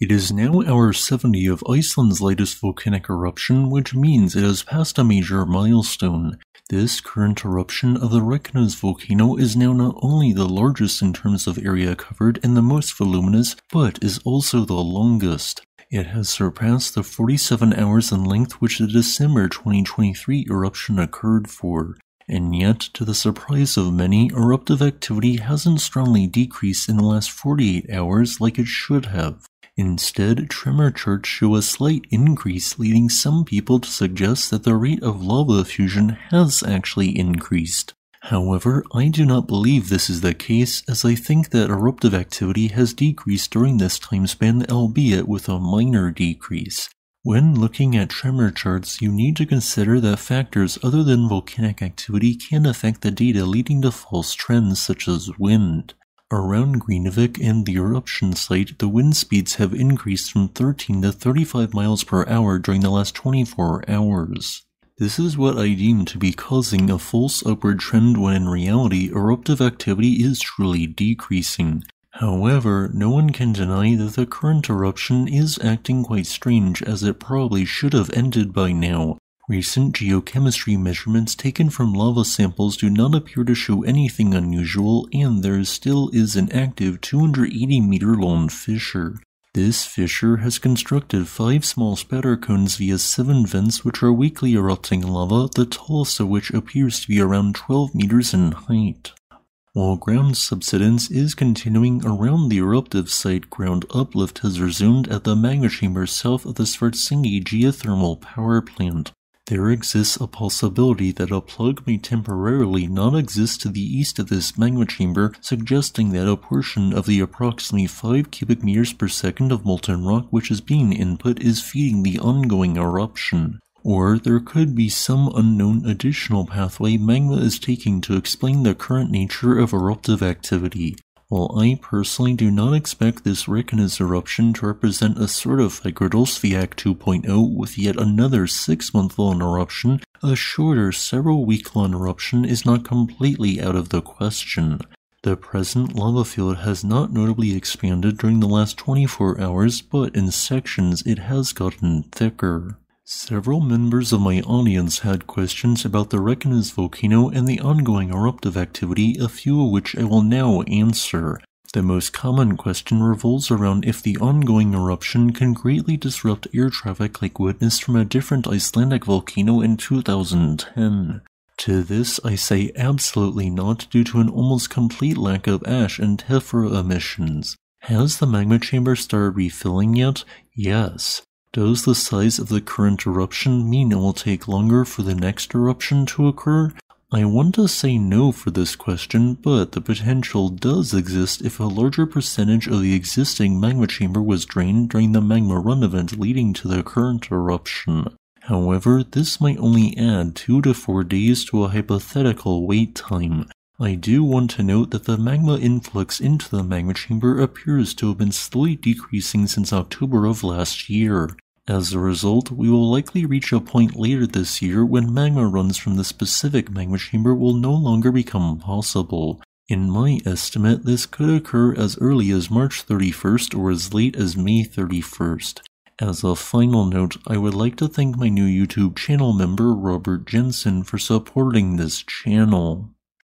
It is now hour 70 of Iceland's latest volcanic eruption, which means it has passed a major milestone. This current eruption of the Reykjanes volcano is now not only the largest in terms of area covered and the most voluminous, but is also the longest. It has surpassed the 47 hours in length which the December 2023 eruption occurred for. And yet, to the surprise of many, eruptive activity hasn't strongly decreased in the last 48 hours like it should have. Instead, tremor charts show a slight increase, leading some people to suggest that the rate of lava effusion has actually increased. However, I do not believe this is the case, as I think that eruptive activity has decreased during this time span, albeit with a minor decrease. When looking at tremor charts, you need to consider that factors other than volcanic activity can affect the data, leading to false trends such as wind. Around Grindavik and the eruption site, the wind speeds have increased from 13 to 35 miles per hour during the last 24 hours. This is what I deem to be causing a false upward trend when in reality, eruptive activity is truly decreasing. However, no one can deny that the current eruption is acting quite strange, as it probably should have ended by now. Recent geochemistry measurements taken from lava samples do not appear to show anything unusual, and there still is an active 280-meter-long fissure. This fissure has constructed 5 small spatter cones via 7 vents which are weakly erupting lava, the tallest of which appears to be around 12 meters in height. While ground subsidence is continuing around the eruptive site, ground uplift has resumed at the magma chamber south of the Svartsengi geothermal power plant. There exists a possibility that a plug may temporarily not exist to the east of this magma chamber, suggesting that a portion of the approximately 5 cubic meters per second of molten rock which is being input is feeding the ongoing eruption. Or there could be some unknown additional pathway magma is taking to explain the current nature of eruptive activity. While I personally do not expect this Reykjanes eruption to represent a sort of Fagradalsvík 2.0 with yet another 6-month-long eruption, a shorter, several-week-long eruption is not completely out of the question. The present lava field has not notably expanded during the last 24 hours, but in sections it has gotten thicker. Several members of my audience had questions about the Reykjanes volcano and the ongoing eruptive activity, a few of which I will now answer. The most common question revolves around if the ongoing eruption can greatly disrupt air traffic like witnessed from a different Icelandic volcano in 2010. To this I say absolutely not, due to an almost complete lack of ash and tephra emissions. Has the magma chamber started refilling yet? Yes. Does the size of the current eruption mean it will take longer for the next eruption to occur? I want to say no for this question, but the potential does exist if a larger percentage of the existing magma chamber was drained during the magma run event leading to the current eruption. However, this might only add 2 to 4 days to a hypothetical wait time. I do want to note that the magma influx into the magma chamber appears to have been slowly decreasing since October of last year. As a result, we will likely reach a point later this year when magma runs from the specific magma chamber will no longer become possible. In my estimate, this could occur as early as March 31st or as late as May 31st. As a final note, I would like to thank my new YouTube channel member Robert Jensen for supporting this channel.